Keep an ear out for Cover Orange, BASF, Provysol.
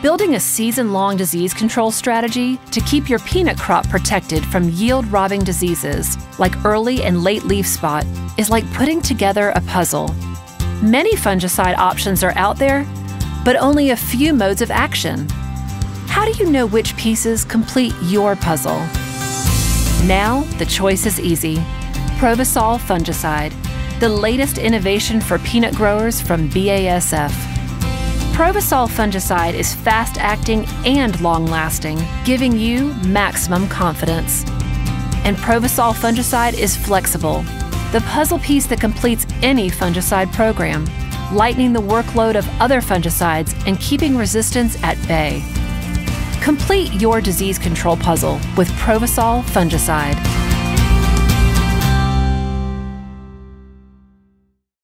Building a season-long disease control strategy to keep your peanut crop protected from yield-robbing diseases like early and late leaf spot is like putting together a puzzle. Many fungicide options are out there, but only a few modes of action. How do you know which pieces complete your puzzle? Now, the choice is easy. Provysol fungicide, the latest innovation for peanut growers from BASF. Provysol fungicide is fast-acting and long-lasting, giving you maximum confidence. And Provysol fungicide is flexible, the puzzle piece that completes any fungicide program, lightening the workload of other fungicides and keeping resistance at bay. Complete your disease control puzzle with Provysol fungicide.